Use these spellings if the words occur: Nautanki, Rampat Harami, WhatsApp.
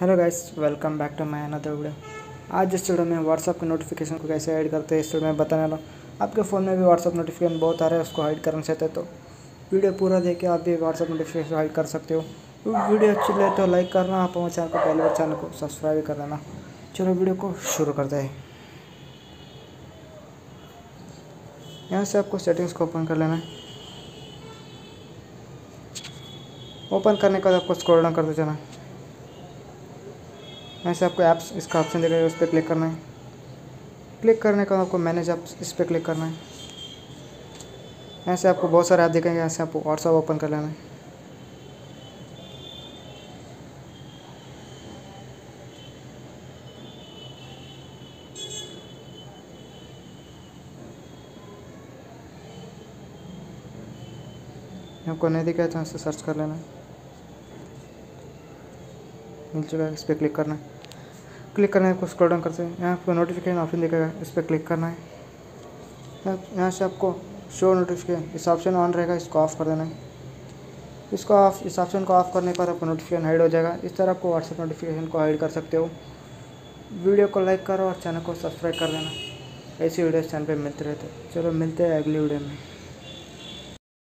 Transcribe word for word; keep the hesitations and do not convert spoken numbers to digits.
Hello guys, welcome back to my another video. आज इस video में व्हाट्सअप के नोटिफिकेशन को कैसे ऐड करते हैं इस वीडियो में बताने वाला हूँ। आपके फ़ोन में भी व्हाट्सअप नोटिफिकेशन बहुत आ रहे हैं, उसको हाइड करना चाहते हैं तो वीडियो पूरा देखिए, आप भी व्हाट्सअप नोटिफिकेशन हाइड कर सकते हो। वीडियो अच्छी लगे तो लाइक करना, आप हमारे चैनल को पहले बार चैनल को सब्सक्राइब कर देना। चलो वीडियो को शुरू करते हैं। यहाँ से आपको सेटिंग्स को ओपन कर लेना है। ओपन करने के बाद आपको स्क्रॉल डाउन करते जाना है। यहाँ से आपको ऐप्स इसका ऑप्शन दिख रहा है, उस पर क्लिक करना है। क्लिक करने के बाद आपको मैनेज ऐप्स इस पर क्लिक करना है। यहाँ से आपको बहुत सारे ऐप दिखेंगे, यहाँ से आपको व्हाट्सएप ओपन कर लेना है। आपको नहीं दिखा है तो यहाँ से सर्च कर लेना है। मिल चुका है, इस पर क्लिक करना है। क्लिक करना है, आपको स्क्रॉल डाउन करते हैं। यहाँ आपको नोटिफिकेशन ऑप्शन दिखेगा, इस पर क्लिक करना है। यहाँ से आपको शो नोटिफिकेशन इस ऑप्शन ऑन रहेगा, इसको ऑफ कर देना है। इसको ऑफ इस ऑप्शन को ऑफ करने के बाद आपको नोटिफिकेशन हाइड हो जाएगा। इस तरह आपको व्हाट्सएप नोटिफिकेशन को हाइड कर सकते हो। वीडियो को लाइक करो और चैनल को सब्सक्राइब कर देना। ऐसी वीडियो चैनल पर मिलते रहते। चलो मिलते हैं अगली वीडियो में।